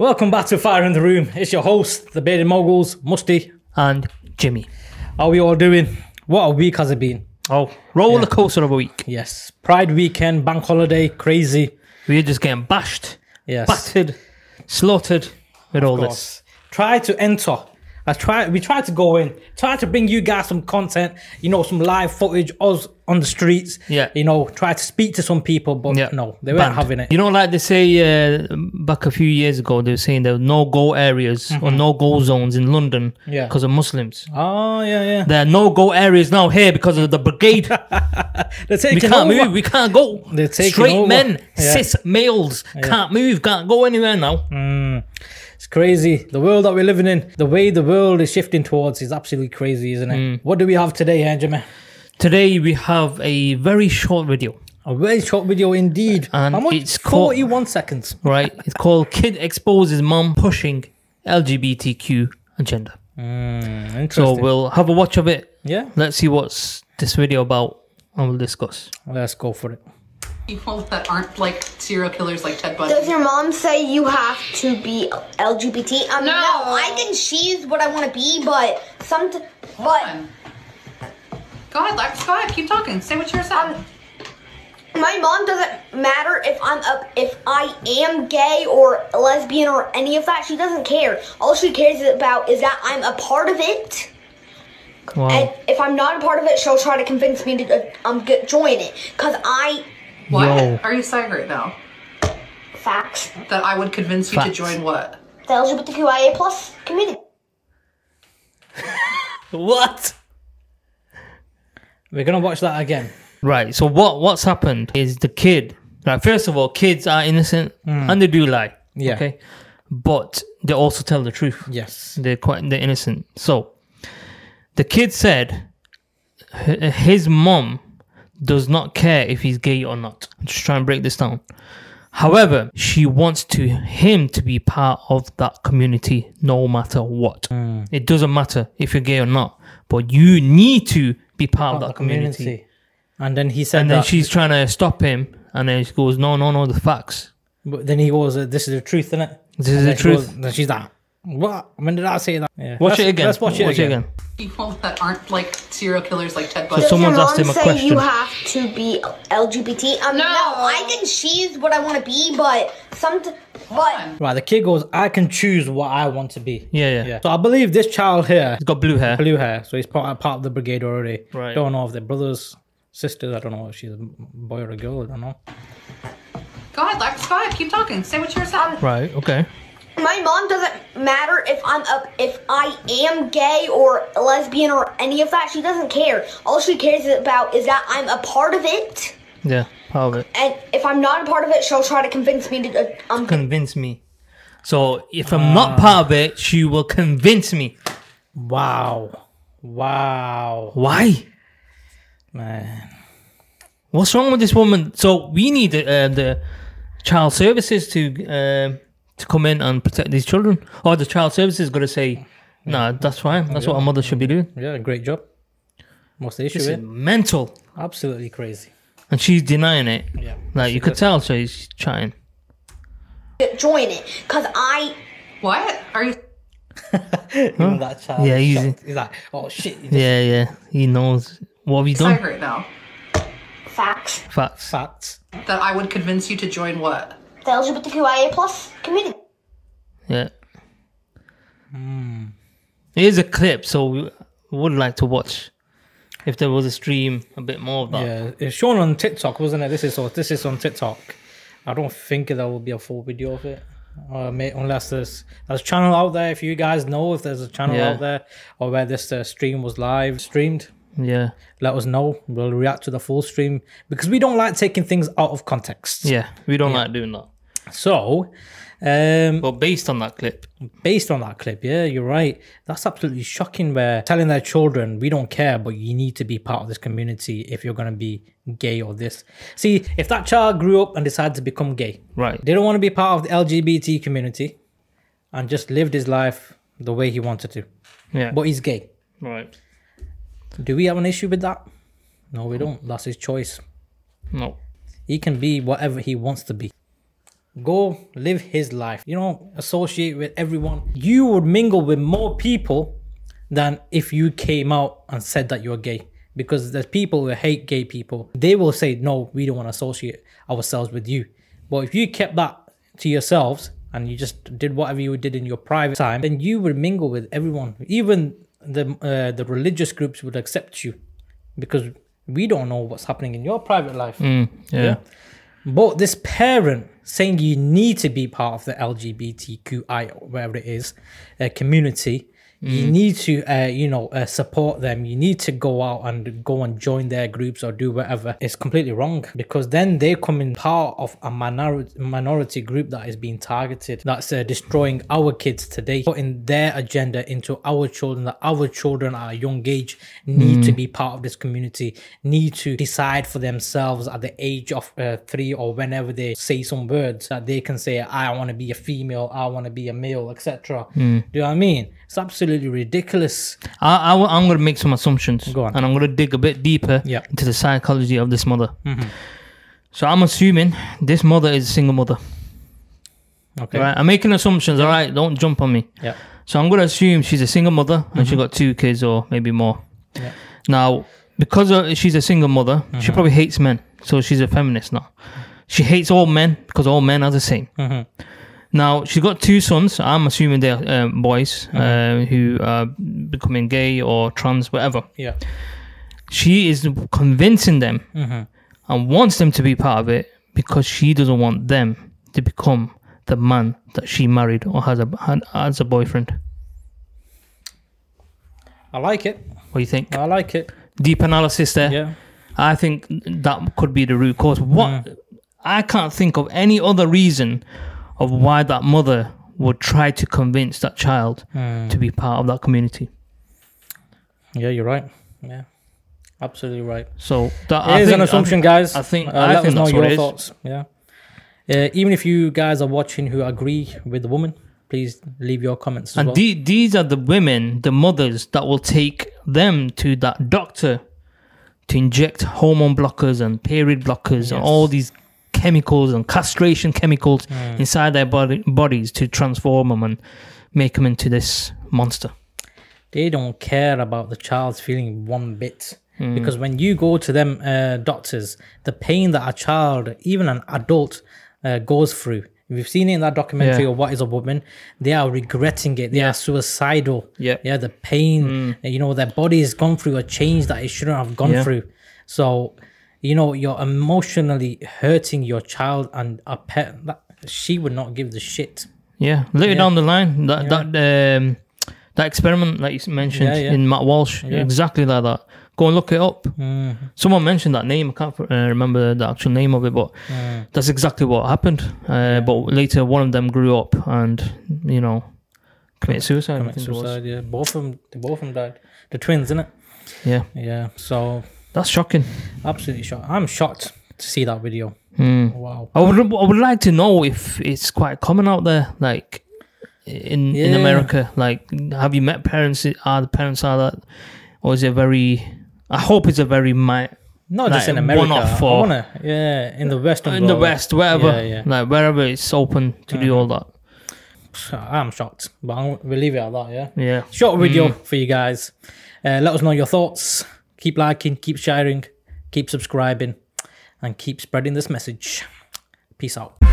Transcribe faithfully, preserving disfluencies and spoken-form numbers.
Welcome back to Fire in the Room. It's your host, the Bearded Moguls, Musty and Jimmy. How are we all doing? What a week has it been? Oh, roller yeah. coaster of a week. Yes. Pride weekend, bank holiday, crazy. We're just getting bashed, yes. battered, slaughtered with of all course. this. Try to enter. I try. We try to go in. Try to bring you guys some content. You know, some live footage. Us on the streets. Yeah. You know, try to speak to some people, but yeah. no, they weren't Banned. having it. You know, like they say uh, back a few years ago, they were saying there were no go areas mm-hmm. or no go zones in London because yeah. of Muslims. Oh yeah, yeah. There are no go areas now here because of the brigade. They're taking we can't over. move. We can't go. They're taking Straight over. men, yeah. cis males yeah. can't move. Can't go anywhere now. Mm. It's crazy. The world that we're living in, the way the world is shifting towards is absolutely crazy, isn't it? Mm. What do we have today, eh, Jimmy? Today we have a very short video. A very short video indeed. And How much? It's forty-one called, seconds. Right. It's called Kid Exposes Mom Pushing L G B T Q Agenda. Mm, interesting. So we'll have a watch of it. Yeah. Let's see what's this video about and we'll discuss. Let's go for it. People that aren't like serial killers like Ted Bundy. Does your mom say you have to be L G B T? Um, no. no, I think she's what I want to be, but some. But on. Go ahead, Lex. Go ahead. Keep talking. Say what you're saying. Um, my mom doesn't matter if I'm up, if I am gay or lesbian or any of that. She doesn't care. All she cares about is that I'm a part of it. Wow. And if I'm not a part of it, she'll try to convince me to um get, join it because I. What? Whoa. Are you saying right now? Facts. That I would convince you Facts. to join what? The L G B T Q I A plus community. What? We're going to watch that again. Right. So what, what's happened is the kid. Right, first of all, kids are innocent mm. and they do lie. Yeah. Okay. But they also tell the truth. Yes. They're quite they're innocent. So the kid said his mom does not care if he's gay or not. I'm just trying to break this down. However, she wants to him to be part of that community no matter what. Mm. It doesn't matter if you're gay or not, but you need to be part, part of that community. community. And then he said And then that. she's trying to stop him, and then she goes, no, no, no, the facts. But then he goes, this is the truth, isn't it? This and is the truth. Goes, then she's like, what? When did I say that? Yeah. Watch let's, it again. Let's watch it, watch again. it again. People that aren't like serial killers like Ted Bundy. So someone's asked him a question. You have to be L G B T. Um, no. no, I think she's what I want to be, but some. But right, the kid goes, I can choose what I want to be. Yeah, yeah. yeah. So I believe this child here. He's got blue hair. Blue hair. So he's part part of the brigade already. Right. Don't know if they're brothers, sisters. I don't know if she's a boy or a girl. I don't know. Go ahead, Lex. Go ahead. Keep talking. Say what you're saying. Right. Okay. My mom doesn't matter if I'm up, if I am gay or lesbian or any of that. She doesn't care. All she cares about is that I'm a part of it. Yeah, part of it. And if I'm not a part of it, she'll try to convince me to. Uh, um, convince me. So if I'm uh, not part of it, she will convince me. Wow. Wow. Why? Man. What's wrong with this woman? So we need uh, the child services to. Uh, to come in and protect these children, or the child services is going to say, "Nah, that's fine. That's yeah. what a mother should be doing." Yeah, great job. What's the issue? This is mental, absolutely crazy. And she's denying it. Yeah, like you could tell, so she's trying. Join it, cause I. What are you? Even that child. Yeah, he's, he's like, oh shit. Just... Yeah, yeah, he knows. What have you done? Right now. Facts. Facts. Facts. That I would convince you to join what? The L G B T Q I A plus community. Yeah. Mm. Here's a clip, so we would like to watch if there was a stream a bit more of that. Yeah, it's shown on TikTok, wasn't it? This is this is on TikTok. I don't think there will be a full video of it, uh, mate, unless there's there's a channel out there. If you guys know if there's a channel yeah. out there or where this uh, stream was live streamed. Yeah, let us know. We'll react to the full stream because we don't like taking things out of context. Yeah, we don't yeah. like doing that. So, um, well, based on that clip, based on that clip, yeah, you're right. That's absolutely shocking. Where telling their children, we don't care, but you need to be part of this community if you're going to be gay or this. See, if that child grew up and decided to become gay, right? They don't want to be part of the L G B T community, and just lived his life the way he wanted to. Yeah, but he's gay, right? Do we have an issue with that? No, we don't. That's his choice. No. He can be whatever he wants to be. Go live his life. You don't associate with everyone. You would mingle with more people than if you came out and said that you're gay. Because there's people who hate gay people. They will say, no, we don't want to associate ourselves with you. But if you kept that to yourselves and you just did whatever you did in your private time, then you would mingle with everyone. Even the, uh, the religious groups would accept you, because we don't know what's happening in your private life. Mm, yeah. yeah. But this parent saying you need to be part of the L G B T Q I A, whatever it is, uh, community, mm. you need to, uh, you know, uh, support them. You need to go out and go and join their groups or do whatever. It's completely wrong, because then they come in part of a minority, minority group that is being targeted, that's uh, destroying our kids today, putting their agenda into our children, that our children at a young age need mm. to be part of this community, need to decide for themselves at the age of uh, three, or whenever they say some words that they can say, I want to be a female, I want to be a male, et cetera. Mm. Do you know what I mean? It's absolutely ridiculous. I, I, I'm going to make some assumptions. Go on. And I'm going to dig a bit deeper yeah. into the psychology of this mother. Mm-hmm. So I'm assuming this mother is a single mother. Okay. Right? I'm making assumptions, all right? Don't jump on me. Yeah. So I'm going to assume she's a single mother and mm-hmm. she got two kids or maybe more. Yeah. Now, because of, she's a single mother, mm-hmm. she probably hates men. So she's a feminist now. She hates all men because all men are the same. Mm-hmm. Now, she's got two sons. I'm assuming they're um, boys mm-hmm. uh, who are becoming gay or trans, whatever. Yeah. She is convincing them mm-hmm. and wants them to be part of it, because she doesn't want them to become the man that she married or has a, had, has a boyfriend. I like it. What do you think? I like it. Deep analysis there. Yeah. I think that could be the root cause. What? Mm. I can't think of any other reason of why that mother would try to convince that child mm. to be part of that community. Yeah, you're right. Yeah, absolutely right. So that it I is think, an assumption, I think, guys. I think uh, I let think us know that's your what thoughts. Yeah. Uh, even if you guys are watching who agree with the woman, please leave your comments. As and well. the, these are the women, the mothers that will take them to that doctor to inject hormone blockers and period blockers yes. and all these chemicals and castration chemicals mm. inside their body, bodies to transform them and make them into this monster. They don't care about the child's feeling one bit. Mm. Because when you go to them uh, doctors, the pain that a child, even an adult, uh, goes through. We've seen it in that documentary yeah. of What is a Woman? They are regretting it. They yeah. are suicidal. Yeah, yeah. The pain, mm. you know, their body has gone through a change that it shouldn't have gone yeah. through. So, you know, you're emotionally hurting your child and a pet. That, she would not give the shit. Yeah, later yeah. down the line, that yeah. that um, that experiment, like you mentioned yeah, yeah. in Matt Walsh, yeah. exactly like that. Go and look it up. Mm. Someone mentioned that name. I can't uh, remember the actual name of it, but mm. that's exactly what happened. Uh, yeah. But later, one of them grew up and, you know, committed suicide. Commit suicide. Yeah, both of them. Both of them died. The twins, isn't it? Yeah. Yeah. So. That's shocking. Absolutely shocked. I'm shocked to see that video. Mm. Wow. I would, I would like to know if it's quite common out there, like in yeah. in America. Like, have you met parents? Are the parents are that, or is it very? I hope it's a very my not like, just in America. One-off or, I wanna, yeah, in the Western in world, the West, wherever, yeah, yeah. like wherever it's open to mm. do all that. I'm shocked, but I'll, we'll leave it at that. Yeah. Yeah. Short video mm. for you guys. Uh, let us know your thoughts. Keep liking, keep sharing, keep subscribing, and keep spreading this message. Peace out.